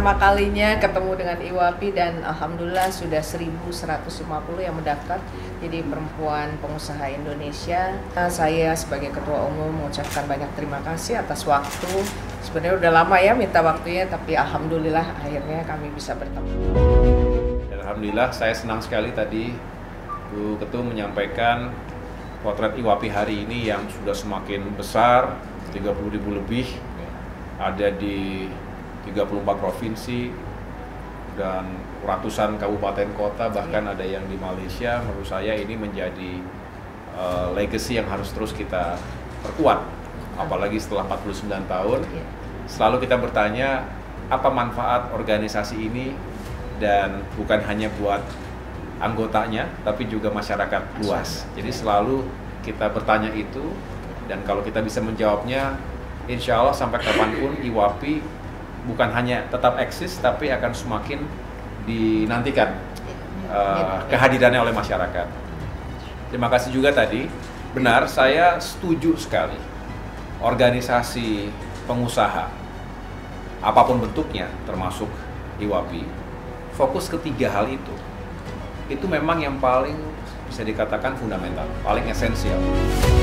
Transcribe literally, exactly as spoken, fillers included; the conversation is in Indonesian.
pertama kalinya ketemu dengan I W A P I dan alhamdulillah sudah seribu seratus lima puluh yang mendaftar jadi perempuan pengusaha Indonesia. Saya sebagai ketua umum mengucapkan banyak terima kasih atas waktu. Sebenarnya udah lama ya minta waktunya, tapi alhamdulillah akhirnya kami bisa bertemu. Alhamdulillah, saya senang sekali tadi Bu Ketum menyampaikan potret I W A P I hari ini yang sudah semakin besar, tiga puluh ribu lebih, ada di tiga puluh empat provinsi dan ratusan kabupaten kota, bahkan ada yang di Malaysia. Menurut saya ini menjadi uh, legacy yang harus terus kita perkuat, apalagi setelah empat puluh sembilan tahun. Selalu kita bertanya apa manfaat organisasi ini, dan bukan hanya buat anggotanya tapi juga masyarakat luas. Jadi selalu kita bertanya itu, dan kalau kita bisa menjawabnya, insya Allah sampai kapanpun I W A P I bukan hanya tetap eksis, tapi akan semakin dinantikan uh, kehadirannya oleh masyarakat. Terima kasih juga tadi, benar, saya setuju sekali. Organisasi pengusaha, apapun bentuknya, termasuk I W A P I, fokus ketiga hal itu. Itu memang yang paling bisa dikatakan fundamental, paling esensial.